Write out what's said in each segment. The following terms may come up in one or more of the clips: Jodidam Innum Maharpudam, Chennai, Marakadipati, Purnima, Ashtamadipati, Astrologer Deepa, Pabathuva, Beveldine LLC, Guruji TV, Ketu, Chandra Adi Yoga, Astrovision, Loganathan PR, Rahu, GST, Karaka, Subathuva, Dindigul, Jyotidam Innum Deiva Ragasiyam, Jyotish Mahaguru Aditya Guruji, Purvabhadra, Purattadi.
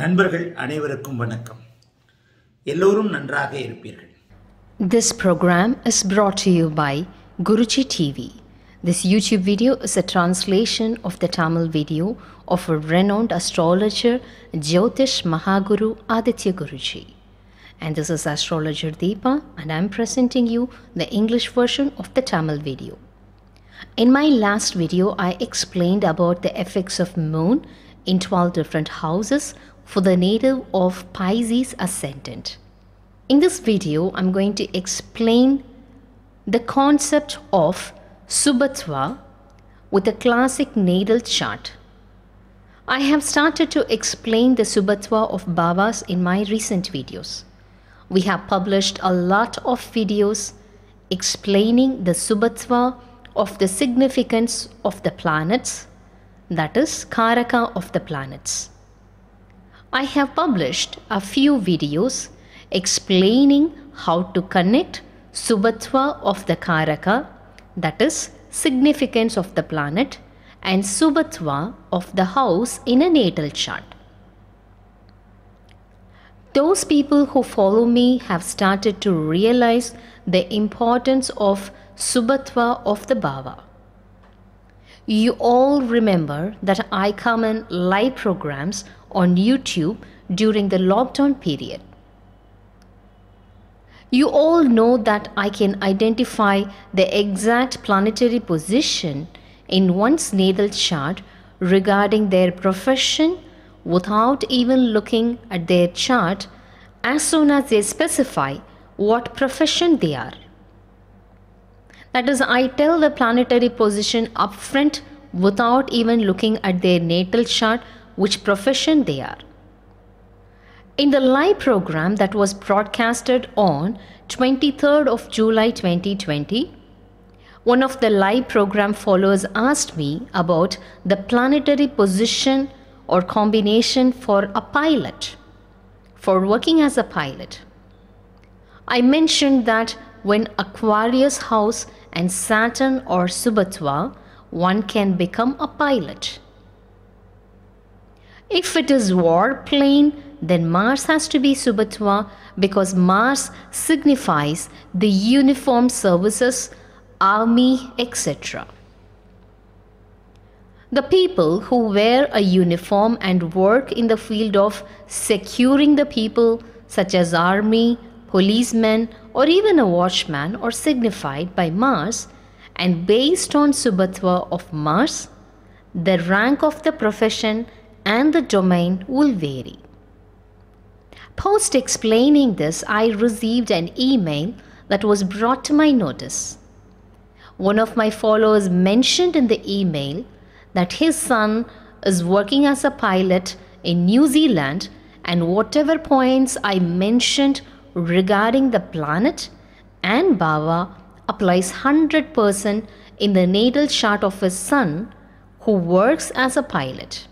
நண்பர்கள் அனைவருக்கும் வணக்கம். எல்லோரும் நன்றாக இருப்பீர்கள். This program is brought to you by Guruji TV. This YouTube video is a translation of the Tamil video of a renowned astrologer Jyotish Mahaguru Aditya Guruji. And this is Astrologer Deepa, and I am presenting you the English version of the Tamil video. In my last video, I explained about the effects of moon in 12 different houses for the native of Pisces ascendant. In this video, I'm going to explain the concept of Subathuva with a classic natal chart. I have started to explain the Subathuva of Bhavas in my recent videos. We have published a lot of videos explaining the Subathuva of the significance of the planets, that is Karaka of the planets. I have published a few videos explaining how to connect Subathuva of the Karaka, that is significance of the planet, and Subathuva of the house in a natal chart. Those people who follow me have started to realize the importance of Subathuva of the Bhava. You all remember that I come in live programs on YouTube during the lockdown period. You all know that I can identify the exact planetary position in one's natal chart regarding their profession without even looking at their chart as soon as they specify what profession they are. That is, I tell the planetary position upfront without even looking at their natal chart which profession they are. In the live program that was broadcasted on 23rd of July 2020, one of the live program followers asked me about the planetary position or combination for a pilot, for working as a pilot. I mentioned that when Aquarius house and Saturn or Subathuva, one can become a pilot. If it is warplane, then Mars has to be Subathuva because Mars signifies the uniform services, army, etc. The people who wear a uniform and work in the field of securing the people, such as army, policemen, or even a watchman, are signified by Mars, and based on Subathuva of Mars, the rank of the profession and the domain will vary. Post explaining this, I received an email that was brought to my notice. One of my followers mentioned in the email that his son is working as a pilot in New Zealand, and whatever points I mentioned regarding the planet and Bhava applies 100% in the natal chart of his son who works as a pilot.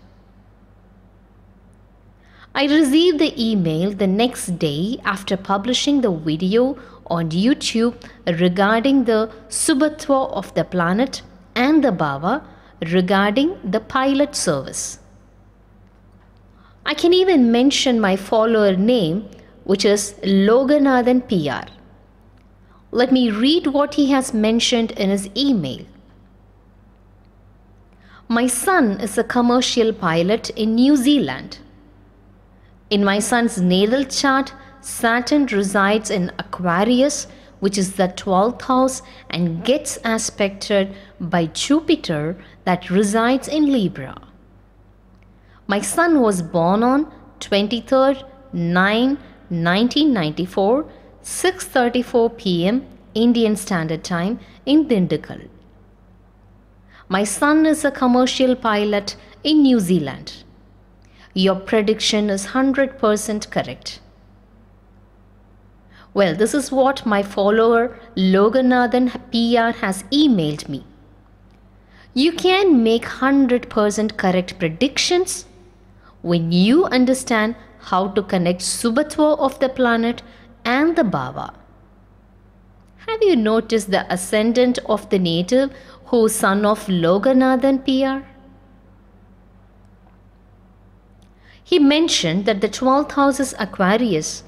I received the email the next day after publishing the video on YouTube regarding the Subathuva of the planet and the Bhava regarding the pilot service. I can even mention my follower name, which is Loganathan PR. Let me read what he has mentioned in his email. My son is a commercial pilot in New Zealand. In my son's natal chart, Saturn resides in Aquarius, which is the 12th house, and gets aspected by Jupiter that resides in Libra. My son was born on 23rd 9/1994, 6:34 p.m. Indian Standard Time in Dindigul. My son is a commercial pilot in New Zealand. Your prediction is 100% correct. Well, this is what my follower Loganathan PR has emailed me. You can make 100% correct predictions when you understand how to connect Subathuva of the planet and the Bhava. Have you noticed the ascendant of the native who is son of Loganathan PR? He mentioned that the 12th house is Aquarius.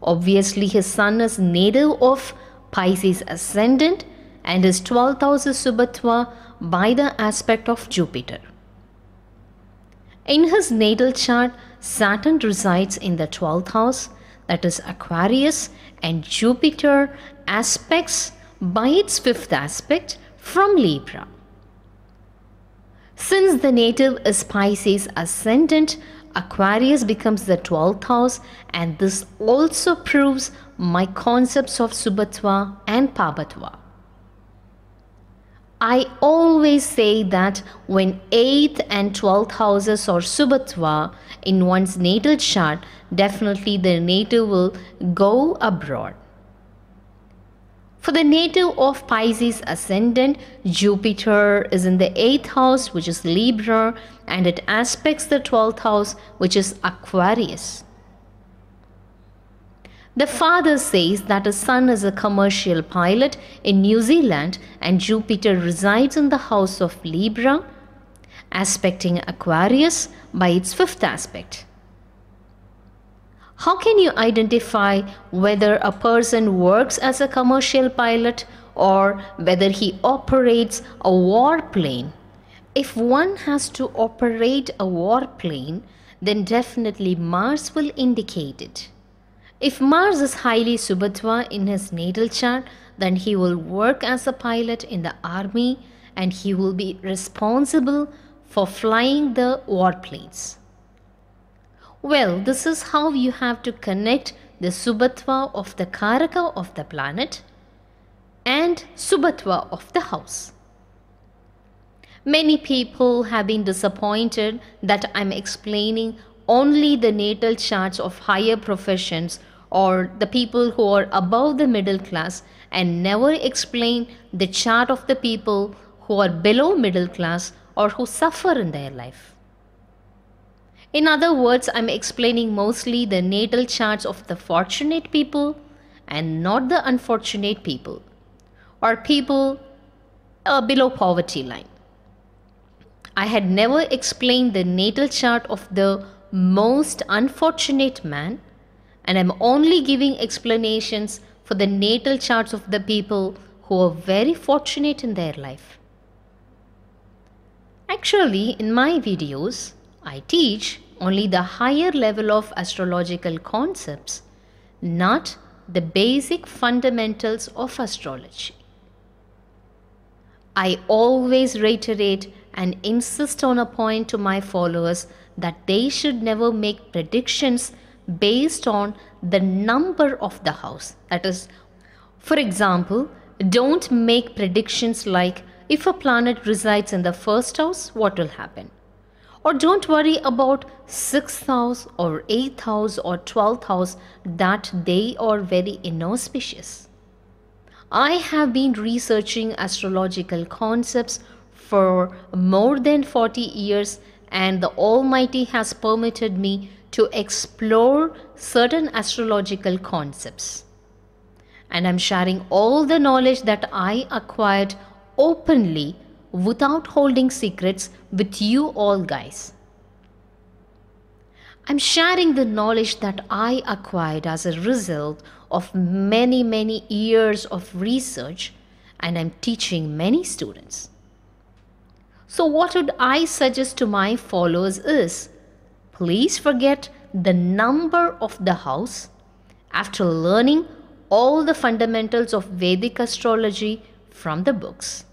Obviously, his sun is native of Pisces ascendant and his 12th house is Subathuva by the aspect of Jupiter. In his natal chart, Saturn resides in the 12th house, that is Aquarius, and Jupiter aspects by its 5th aspect from Libra. Since the native is Pisces ascendant, Aquarius becomes the 12th house, and this also proves my concepts of Subathuva and Pabathuva. I always say that when 8th and 12th houses are Subathuva in one's natal chart, definitely the native will go abroad. For the native of Pisces ascendant, Jupiter is in the 8th house, which is Libra, and it aspects the 12th house, which is Aquarius. The father says that his son is a commercial pilot in New Zealand and Jupiter resides in the house of Libra, aspecting Aquarius by its 5th aspect. How can you identify whether a person works as a commercial pilot or whether he operates a warplane? If one has to operate a warplane, then definitely Mars will indicate it. If Mars is highly Subathuva in his natal chart, then he will work as a pilot in the army and he will be responsible for flying the warplanes. Well, this is how you have to connect the Subathuva of the Karaka of the planet and Subathuva of the house. Many people have been disappointed that I'm explaining only the natal charts of higher professions or the people who are above the middle class and never explain the chart of the people who are below middle class or who suffer in their life. In other words, I'm explaining mostly the natal charts of the fortunate people and not the unfortunate people or people below poverty line. I had never explained the natal chart of the most unfortunate man, and I'm only giving explanations for the natal charts of the people who are very fortunate in their life. Actually, in my videos, I teach only the higher level of astrological concepts, not the basic fundamentals of astrology. I always reiterate and insist on a point to my followers that they should never make predictions based on the number of the house. That is, for example, don't make predictions like if a planet resides in the 1st house, what will happen? Or don't worry about 6th house or 8th house or 12th house, that they are very inauspicious. I have been researching astrological concepts for more than 40 years and the Almighty has permitted me to explore certain astrological concepts. And I'm sharing all the knowledge that I acquired openly without holding secrets with you all guys. I'm sharing the knowledge that I acquired as a result of many years of research, and I'm teaching many students. So what would I suggest to my followers is, please forget the number of the house after learning all the fundamentals of Vedic astrology from the books.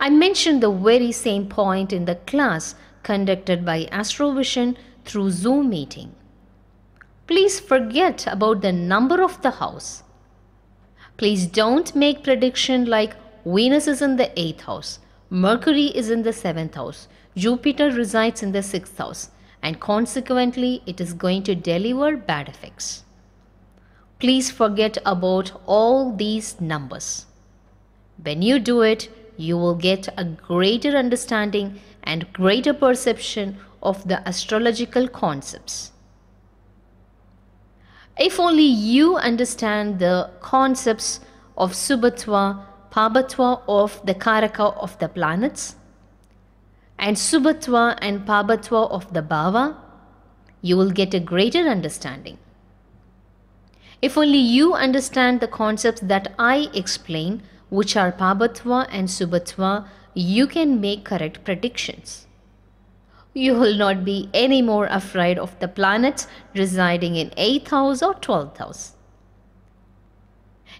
I mentioned the very same point in the class conducted by Astrovision through Zoom meeting. Please forget about the number of the house. Please don't make prediction like Venus is in the 8th house, Mercury is in the 7th house, Jupiter resides in the 6th house, and consequently it is going to deliver bad effects. Please forget about all these numbers. When you do it, you will get a greater understanding and greater perception of the astrological concepts. If only you understand the concepts of Subathuva, Pabathuva of the Karaka of the planets, and Subathuva and Pabathuva of the Bhava, you will get a greater understanding. If only you understand the concepts that I explain, which are Pabathuva and Subathuva, you can make correct predictions. You will not be any more afraid of the planets residing in 8th house or 12th house.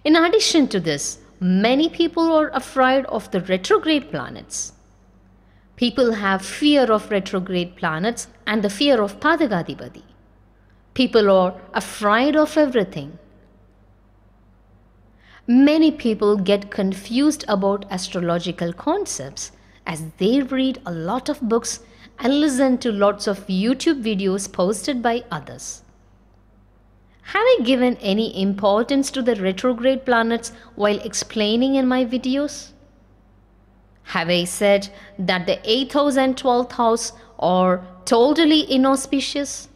In addition to this, many people are afraid of the retrograde planets. People have fear of retrograde planets and the fear of Padagadibadi. People are afraid of everything. Many people get confused about astrological concepts as they read a lot of books and listen to lots of YouTube videos posted by others. Have I given any importance to the retrograde planets while explaining in my videos? Have I said that the 8th house and 12th house are totally inauspicious?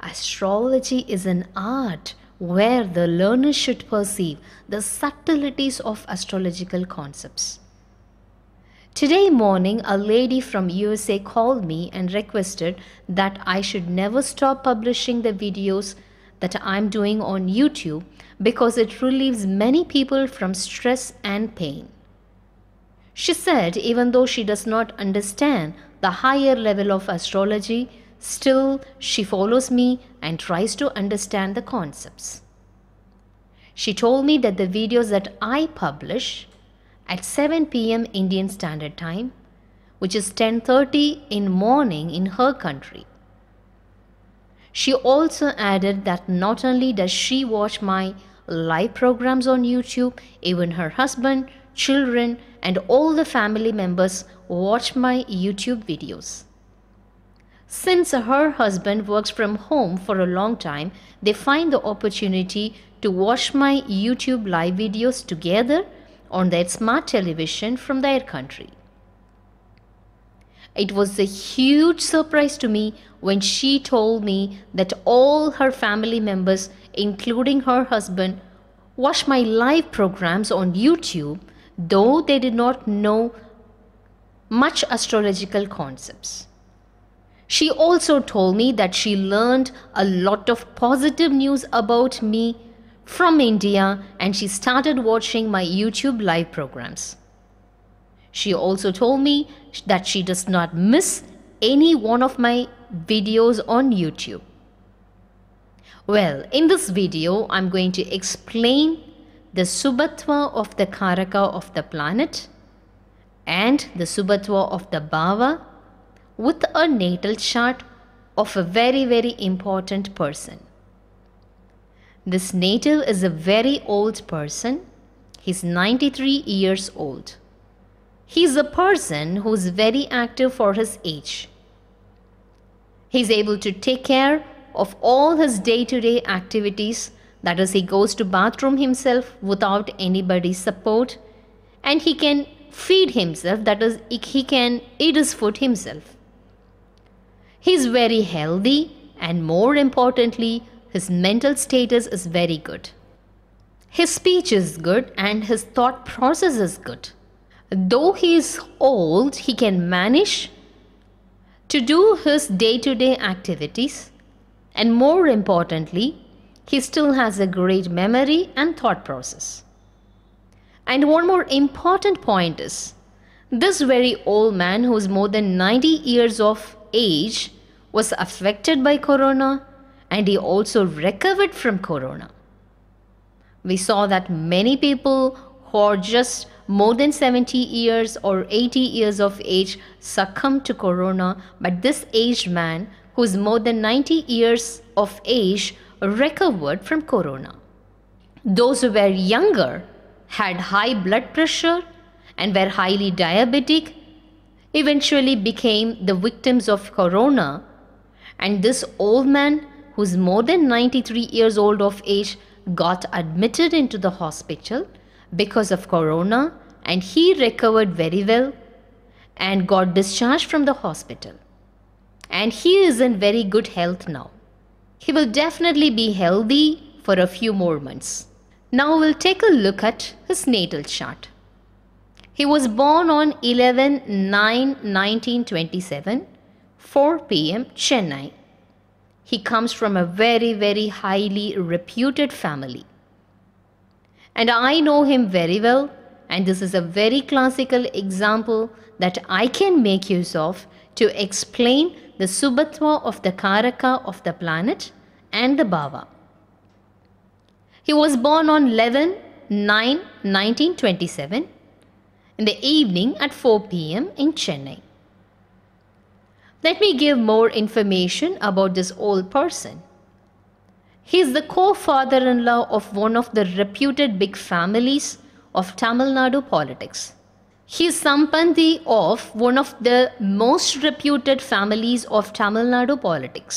Astrology is an art where the learner should perceive the subtleties of astrological concepts. Today morning, a lady from USA called me and requested that I should never stop publishing the videos that I'm doing on YouTube because it relieves many people from stress and pain. She said even though she does not understand the higher level of astrology, still she follows me and tries to understand the concepts. She told me that the videos that I publish at 7 PM Indian Standard Time, which is 10:30 in morning in her country. She also added that not only does she watch my live programs on YouTube, even her husband, children, and all the family members watch my YouTube videos. Since her husband works from home for a long time, they find the opportunity to watch my YouTube live videos together on their smart television from their country. It was a huge surprise to me when she told me that all her family members, including her husband, watch my live programs on YouTube, though they did not know much astrological concepts. She also told me that she learned a lot of positive news about me from India, and she started watching my YouTube live programs. She also told me that she does not miss any one of my videos on YouTube. Well, in this video, I'm going to explain the Subathuva of the Karaka of the planet and the Subathuva of the Bhava with a natal chart of a very, very important person. This native is a very old person. He's 93 years old. He's a person who's very active for his age. He's able to take care of all his day-to-day activities. That is, he goes to bathroom himself without anybody's support, and he can feed himself. That is, he can eat his food himself. He's very healthy, and more importantly, his mental status is very good. His speech is good and his thought process is good. Though he is old, he can manage to do his day-to-day activities, and more importantly, he still has a great memory and thought process. And one more important point is, this very old man who is more than 90 years of age was affected by corona, and he also recovered from corona. We saw that many people who are just more than 70 years or 80 years of age succumb to corona, but this aged man who is more than 90 years of age recovered from corona. Those who were younger had high blood pressure and were highly diabetic, eventually became the victims of corona, and this old man who's more than 93 years old of age got admitted into the hospital because of corona, and he recovered very well and got discharged from the hospital, and he is in very good health now. He will definitely be healthy for a few more months. Now we'll take a look at his natal chart. He was born on 11/9/1927, 4 p.m. Chennai. He comes from a very highly reputed family. And I know him very well, and this is a very classical example that I can make use of to explain the Subathuva of the Karaka of the planet and the Bhava. He was born on 11/9/1927 in the evening at 4 p.m. in Chennai. Let me give more information about this old person. He is the co-father-in-law of one of the reputed big families of Tamil Nadu politics. He is Sampandhi of one of the most reputed families of Tamil Nadu politics.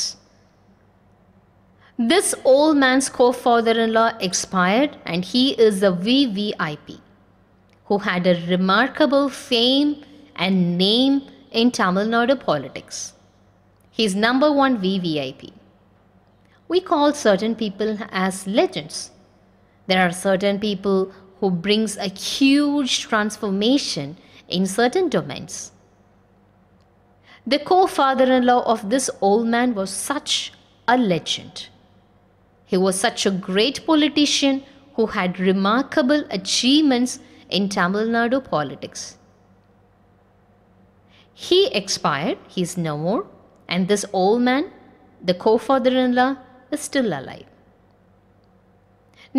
This old man's co-father-in-law expired, and he is a VVIP who had a remarkable fame and name in Tamil Nadu politics. He is #1 VVIP. We call certain people as legends. There are certain people who brings a huge transformation in certain domains. The co-father-in-law of this old man was such a legend. He was such a great politician who had remarkable achievements in Tamil Nadu politics. He expired, he is no more, and this old man, the co-father-in-law, is still alive.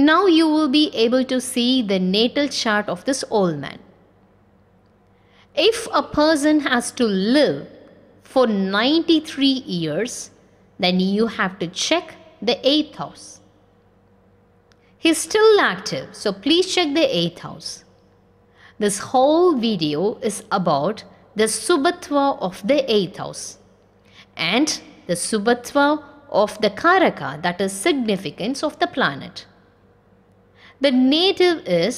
Now you will be able to see the natal chart of this old man. If a person has to live for 93 years, then you have to check the 8th house. He is still active, so please check the 8th house. This whole video is about the Subathuva of the 8th house and the Subathuva of the Karaka, that is significance of the planet. The native is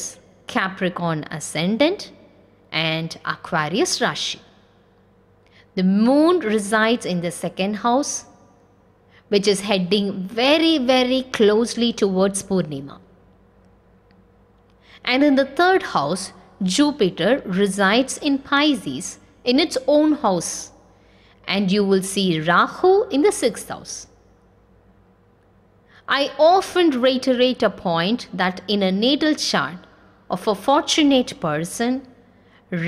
Capricorn ascendant and Aquarius Rashi. The moon resides in the 2nd house, which is heading very closely towards Purnima. And in the 3rd house, Jupiter resides in Pisces in its own house, and you will see Rahu in the 6th house. I often reiterate a point that in a natal chart of a fortunate person,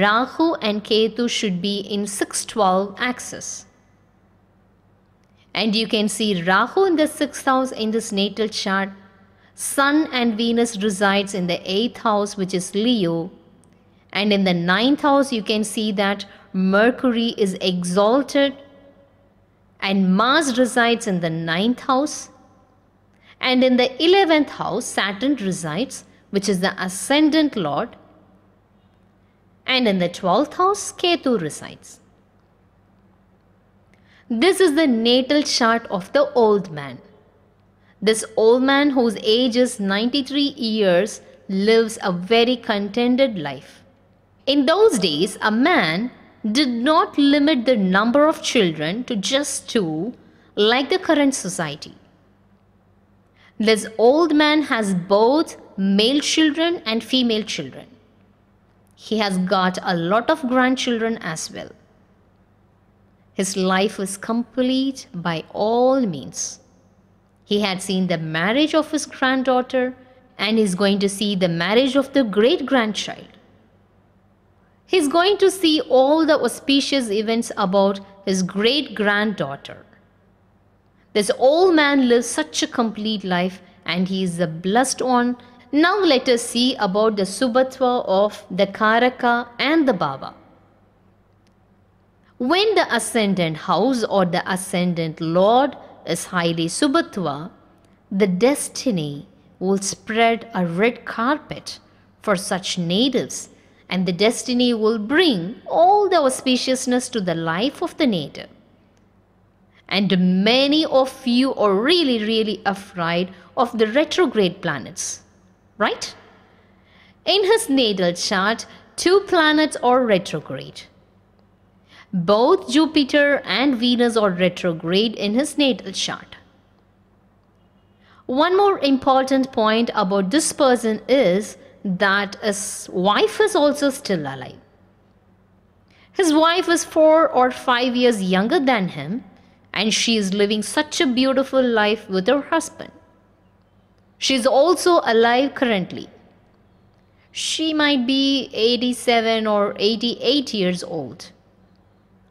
Rahu and Ketu should be in 6-12 axis. And you can see Rahu in the 6th house in this natal chart. Sun and Venus resides in the 8th house, which is Leo. And in the 9th house, you can see that Mercury is exalted and Mars resides in the 9th house. And in the 11th house, Saturn resides, which is the ascendant lord. And in the 12th house, Ketu resides. This is the natal chart of the old man. This old man, whose age is 93 years, lives a very contented life. In those days, a man did not limit the number of children to just 2, like the current society. This old man has both male children and female children. He has got a lot of grandchildren as well. His life is complete by all means. He had seen the marriage of his granddaughter and is going to see the marriage of the great-grandchild. He is going to see all the auspicious events about his great-granddaughter. This old man lives such a complete life, and he is a blessed one. Now let us see about the Subathuva of the Karaka and the Bhava. When the ascendant house or the ascendant lord is highly Subathuva, the destiny will spread a red carpet for such natives, and the destiny will bring all the auspiciousness to the life of the native. And many of you are really afraid of the retrograde planets, right? In his natal chart, 2 planets are retrograde. Both Jupiter and Venus are retrograde in his natal chart. One more important point about this person is that his wife is also still alive. His wife is 4 or 5 years younger than him, and she is living such a beautiful life with her husband. She is also alive currently. She might be 87 or 88 years old.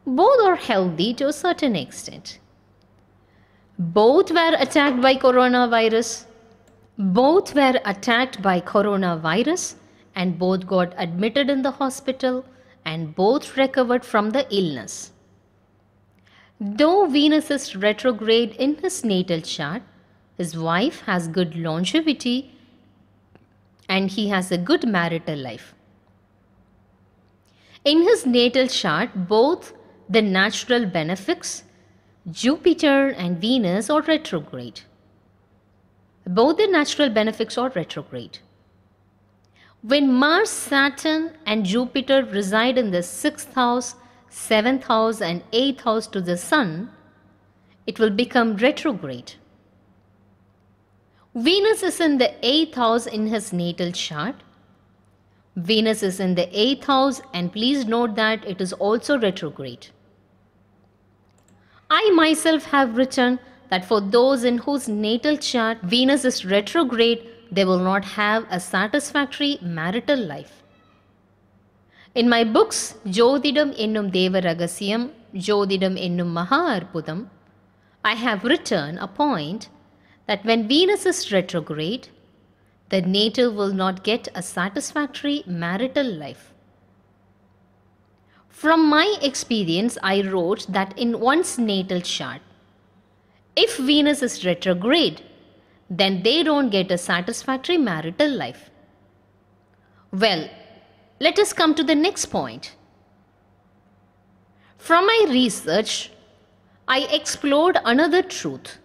Both are healthy to a certain extent. Both were attacked by coronavirus. Both were attacked by coronavirus, and both got admitted in the hospital, and both recovered from the illness. Though Venus is retrograde in his natal chart, his wife has good longevity and he has a good marital life. In his natal chart, both the natural benefics, Jupiter and Venus, are retrograde. Both the natural benefics are retrograde. When Mars, Saturn and Jupiter reside in the 6th house, 7th house and 8th house to the Sun, it will become retrograde. Venus is in the 8th house in his natal chart. Venus is in the 8th house, and please note that it is also retrograde. I myself have written that for those in whose natal chart Venus is retrograde, they will not have a satisfactory marital life. In my books, Jyotidam Innum Deiva Ragasiyam, Jodidam Innum Maharpudam, I have written a point that when Venus is retrograde, the natal will not get a satisfactory marital life. From my experience, I wrote that in one's natal chart, if Venus is retrograde, then they don't get a satisfactory marital life. Well, let us come to the next point. From my research, I explored another truth.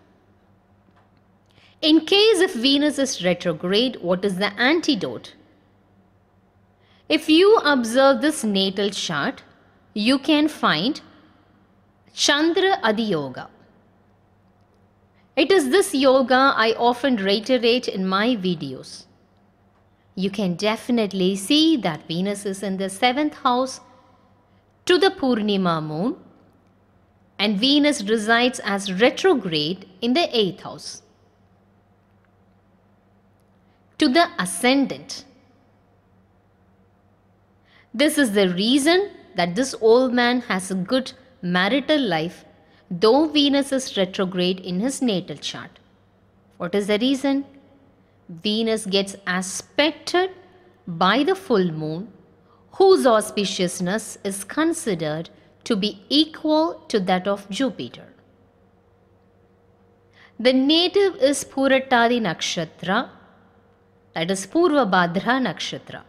In case if Venus is retrograde, what is the antidote? If you observe this natal chart, you can find Chandra Adi Yoga. It is this yoga I often reiterate in my videos. You can definitely see that Venus is in the 7th house to the Purnima moon, and Venus resides as retrograde in the 8th house to the ascendant. This is the reason that this old man has a good marital life, though Venus is retrograde in his natal chart. What is the reason? Venus gets aspected by the full moon, whose auspiciousness is considered to be equal to that of Jupiter. The native is Purattadi Nakshatra, that is Purvabhadra Nakshatra.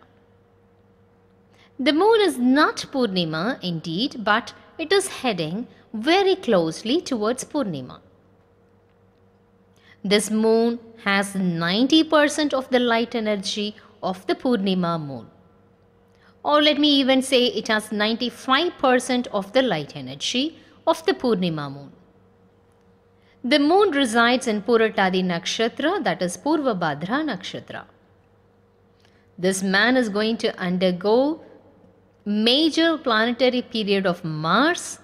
The moon is not Purnima indeed, but it is heading very closely towards Purnima. This moon has 90% of the light energy of the Purnima moon. Or let me even say it has 95% of the light energy of the Purnima moon. The moon resides in Purattadi Nakshatra, that is Purvabhadra Nakshatra. This man is going to undergo major planetary period of Mars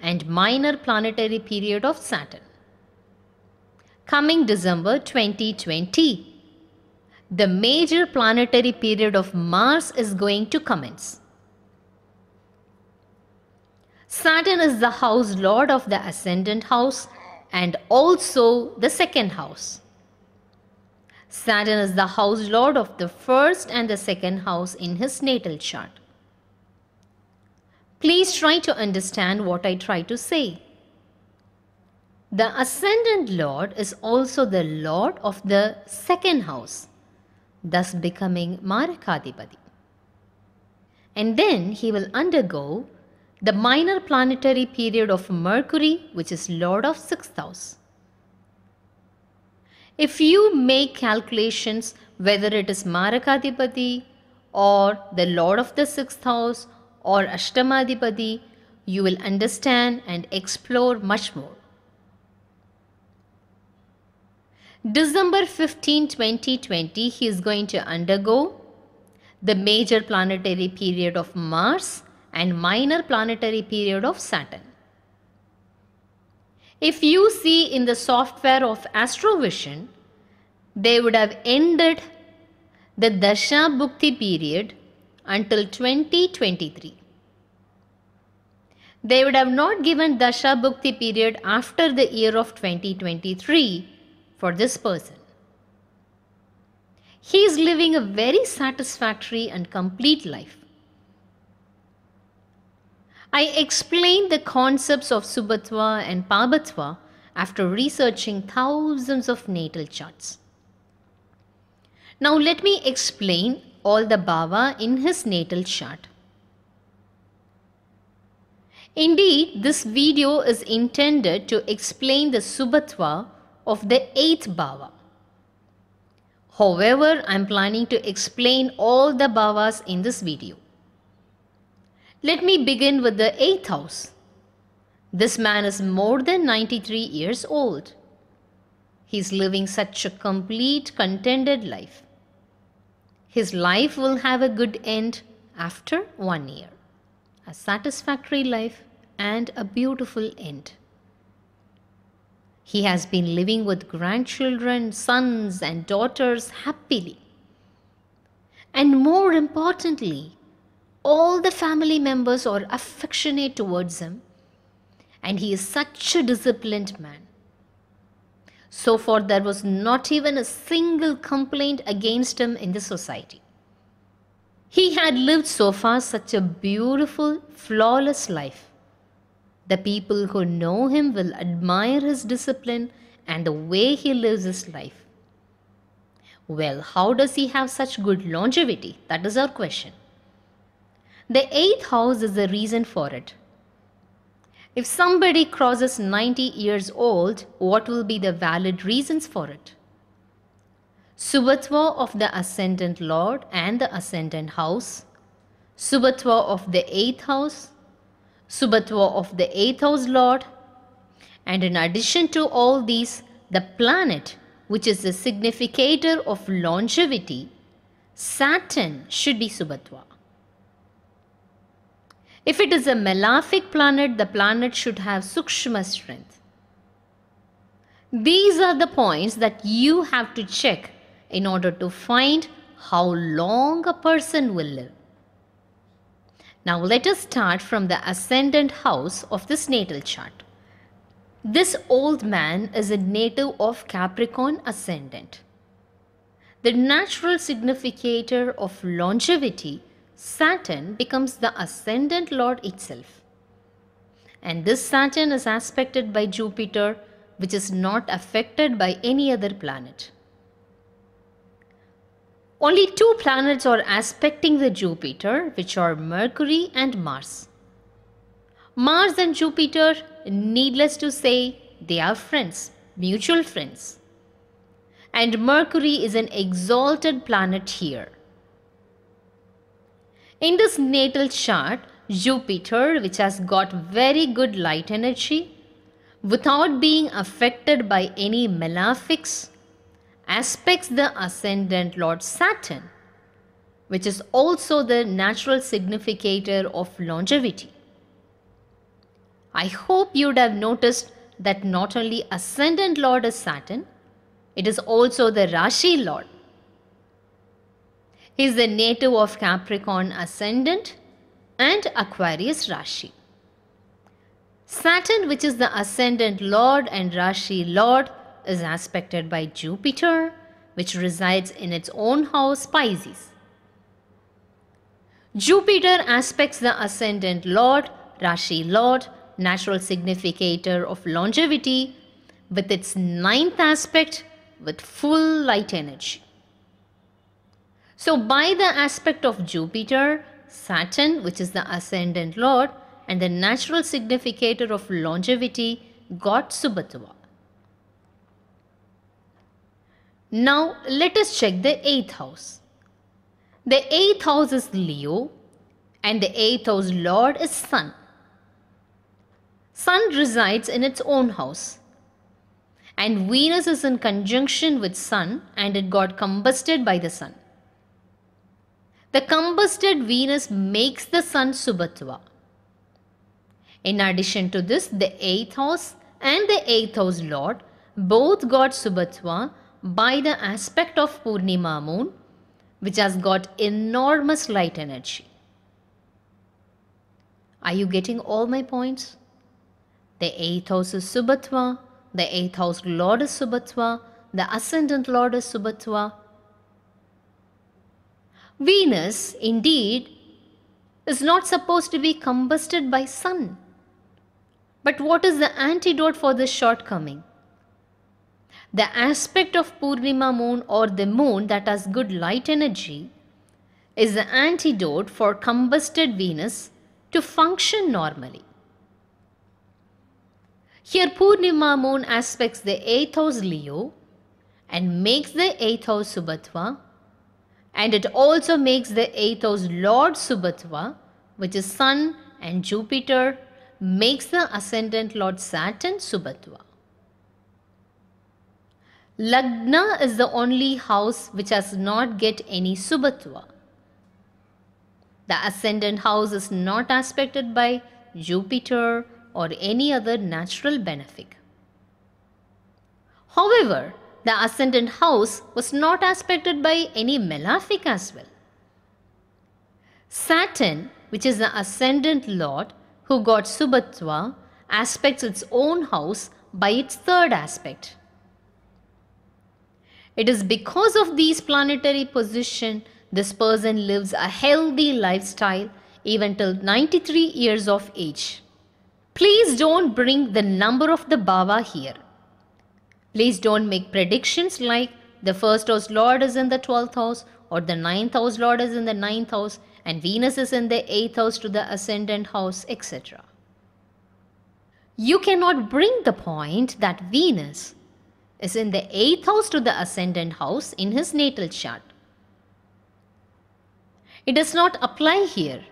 and minor planetary period of Saturn. Coming December 2020, the major planetary period of Mars is going to commence. Saturn is the house lord of the ascendant house and also the second house. Saturn is the house lord of the first and the second house in his natal chart. Please try to understand what I try to say. The ascendant lord is also the lord of the second house, thus becoming Marakadipati. And then he will undergo the minor planetary period of Mercury, which is lord of 6th house. If you make calculations whether it is Marakadipati or the lord of the 6th house or Ashtamadipati, you will understand and explore much more. December 15, 2020, he is going to undergo the major planetary period of Mars and minor planetary period of Saturn. If you see in the software of Astrovision, they would have ended the Dasha Bhukti period until 2023. They would have not given Dasha Bhukti period after the year of 2023 for this person. He is living a very satisfactory and complete life. I explained the concepts of Subathuva and Purvabhadra after researching thousands of natal charts. Now let me explain all the Bhava in his natal chart. Indeed, this video is intended to explain the Subathuva of the 8th Bhava. However, I am planning to explain all the Bhavas in this video. Let me begin with the 8th house. This man is more than 93 years old. He is living such a complete, contented life. His life will have a good end after 1 year. A satisfactory life and a beautiful end. He has been living with grandchildren, sons and daughters happily. And more importantly, all the family members are affectionate towards him, and he is such a disciplined man. So far there was not even a single complaint against him in the society. He had lived so far such a beautiful, flawless life. The people who know him will admire his discipline and the way he lives his life. Well, how does he have such good longevity? That is our question. The 8th house is the reason for it. If somebody crosses 90 years old, what will be the valid reasons for it? Subathuva of the ascendant lord and the ascendant house, Subathuva of the 8th house, Subathuva of the 8th house lord, and in addition to all these, the planet which is the significator of longevity, Saturn, should be Subathuva. If it is a malefic planet, the planet should have Sukshma strength. These are the points that you have to check in order to find how long a person will live. Now let us start from the ascendant house of this natal chart. This old man is a native of Capricorn ascendant. The natural significator of longevity, Saturn, becomes the ascendant lord itself. And this Saturn is aspected by Jupiter, which is not affected by any other planet. Only two planets are aspecting the Jupiter, which are Mercury and Mars. Mars and Jupiter, needless to say, they are friends, mutual friends. And Mercury is an exalted planet here. In this natal chart, Jupiter, which has got very good light energy, without being affected by any malefics, aspects the ascendant lord Saturn, which is also the natural significator of longevity. I hope you'd have noticed that not only ascendant lord is Saturn, it is also the Rashi lord. He is the native of Capricorn ascendant and Aquarius Rashi. Saturn, which is the ascendant lord and Rashi lord, is aspected by Jupiter, which resides in its own house Pisces. Jupiter aspects the ascendant lord, Rashi lord, natural significator of longevity, with its 9th aspect with full light energy. So by the aspect of Jupiter, Saturn, which is the ascendant lord and the natural significator of longevity, got Subathuva. Now let us check the 8th house. The 8th house is Leo and the 8th house lord is Sun. Sun resides in its own house. And Venus is in conjunction with Sun and it got combusted by the Sun. The combusted Venus makes the sun Subathuva. In addition to this, the 8th house and the 8th house lord both got Subathuva by the aspect of Purnima moon, which has got enormous light energy. Are you getting all my points? The 8th house is Subathuva, the 8th house lord is Subathuva, the ascendant lord is Subathuva. Venus, indeed, is not supposed to be combusted by sun. But what is the antidote for this shortcoming? The aspect of Purnima moon or the moon that has good light energy is the antidote for combusted Venus to function normally. Here Purnima moon aspects the 8th house Leo and makes the 8th house Subathuva, and it also makes the 8th house lord Subathuva, which is sun and Jupiter, makes the ascendant lord Saturn Subathuva. Lagna is the only house which has not get any Subathuva. The ascendant house is not aspected by Jupiter or any other natural benefic. However, the ascendant house was not aspected by any malefic as well. Saturn, which is the ascendant lord who got Subathuva, aspects its own house by its third aspect. It is because of these planetary position this person lives a healthy lifestyle even till 93 years of age. Please don't bring the number of the Bhava here. Please don't make predictions like the 1st house lord is in the 12th house or the 9th house lord is in the 9th house and Venus is in the 8th house to the ascendant house, etc. You cannot bring the point that Venus is in the 8th house to the ascendant house in his natal chart. It does not apply here.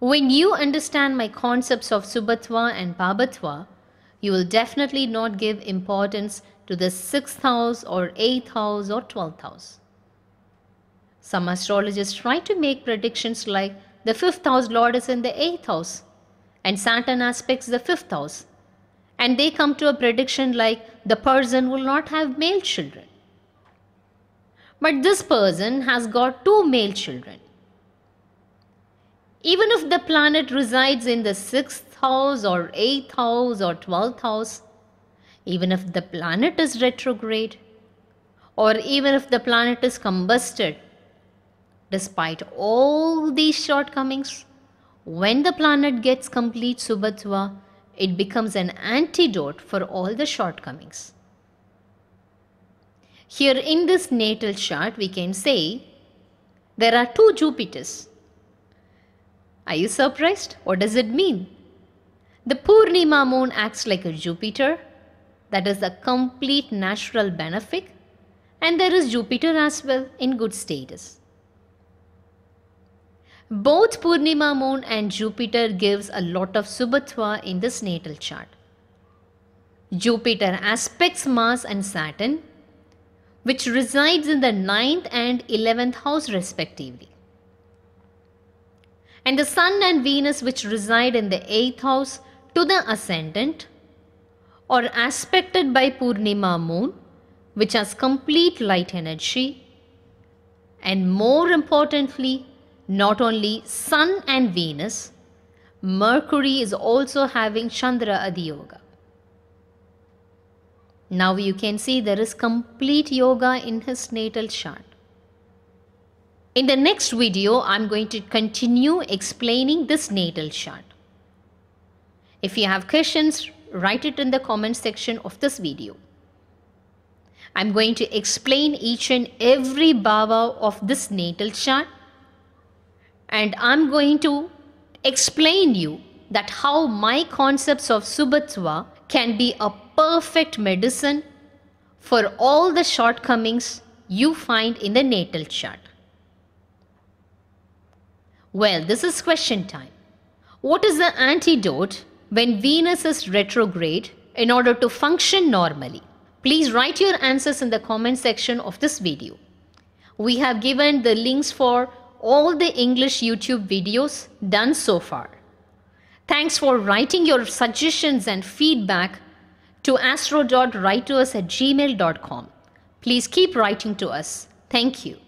When you understand my concepts of Subathuva and Pabathuva, you will definitely not give importance to the 6th house or 8th house or 12th house. Some astrologers try to make predictions like the 5th house lord is in the 8th house and Saturn aspects the 5th house. And they come to a prediction like the person will not have male children. But this person has got 2 male children. Even if the planet resides in the 6th house or 8th house or 12th house, even if the planet is retrograde, or even if the planet is combusted, despite all these shortcomings, when the planet gets complete Subathuva, it becomes an antidote for all the shortcomings. Here in this natal chart, we can say there are 2 Jupiters. Are you surprised? What does it mean? The Purnima moon acts like a Jupiter, that is a complete natural benefic, and there is Jupiter as well in good status. Both Purnima moon and Jupiter gives a lot of Subathuva in this natal chart. Jupiter aspects Mars and Saturn, which resides in the 9th and 11th house respectively. And the Sun and Venus, which reside in the 8th house to the ascendant, are aspected by Purnima moon, which has complete light energy, and more importantly, not only Sun and Venus, Mercury is also having Chandra Adiyoga. Now you can see there is complete yoga in his natal chart. In the next video, I am going to continue explaining this natal chart. If you have questions, write it in the comment section of this video. I am going to explain each and every bhava of this natal chart. And I'm going to explain you that how my concepts of Subathuva can be a perfect medicine for all the shortcomings you find in the natal chart. Well, this is question time. What is the antidote when Venus is retrograde in order to function normally? Please write your answers in the comment section of this video. We have given the links for all the English YouTube videos done so far. Thanks for writing your suggestions and feedback to astro.writers@gmail.com. Please keep writing to us. Thank you.